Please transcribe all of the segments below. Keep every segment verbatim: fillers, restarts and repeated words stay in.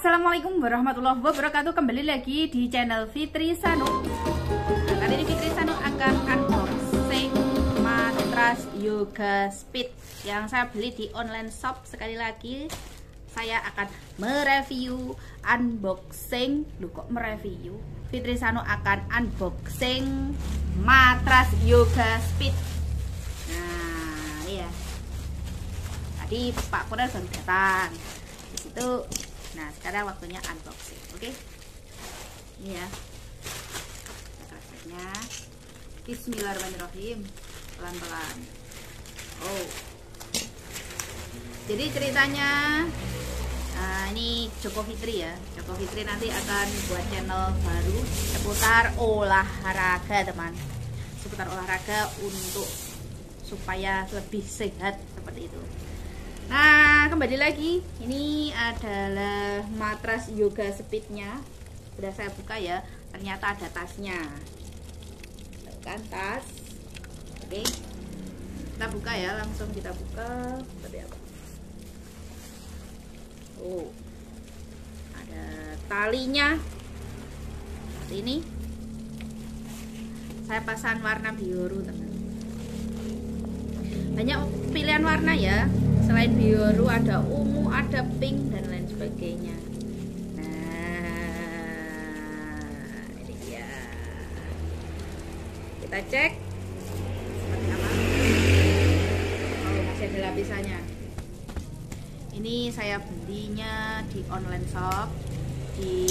Assalamualaikum warahmatullahi wabarakatuh. Kembali lagi di channel Fitri Sanu. Kali ini Fitri Sanu akan unboxing matras Yoga Speed yang saya beli di online shop. Sekali lagi saya akan mereview unboxing. Lu kok mereview? Fitri Sanu akan unboxing matras Yoga Speed. Nah, iya. Tadi Pak Purna sudah datang. Di situ. Nah, sekarang waktunya unboxing. Oke. Okay? Ini ya. Matrasnya. Bismillahirrahmanirrahim. Pelan-pelan. Oh. Jadi ceritanya uh, ini Joko Fitri ya. Joko Fitri nanti akan buat channel baru seputar olahraga, teman. Seputar olahraga untuk supaya lebih sehat seperti itu. Nah, kembali lagi, ini adalah matras Yoga Speed-nya. Udah saya buka ya, ternyata ada tasnya. Kan tas. Oke. Kita buka ya, langsung kita buka. Seperti apa? Oh. Ada talinya. Seperti ini. Saya pasang warna biru, teman. Banyak pilihan warna ya. Selain biru ada ungu, ada pink dan lain sebagainya. Nah, ini dia. Kita cek seperti apa. Oh, masih ada lapisannya. Ini saya belinya di online shop di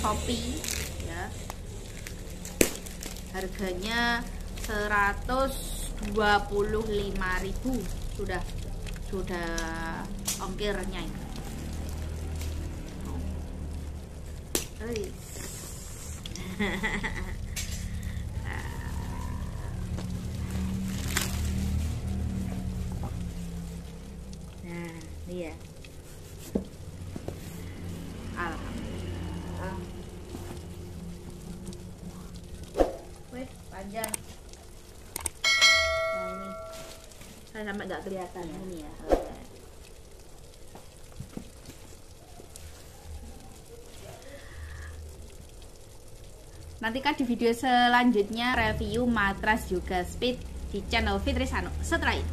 Shopee ya. Harganya seratus dua puluh lima ribu rupiah. Sudah sudah ongkirnya ini. Nah, iya. Alhamdulillah. Wih, panjang. Nah, ini. Saya sampai nggak kelihatan ini ya. Nantikan di video selanjutnya review matras Yoga Speed di channel Fitri Sanu. Setelah itu.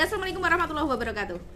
Assalamualaikum warahmatullahi wabarakatuh.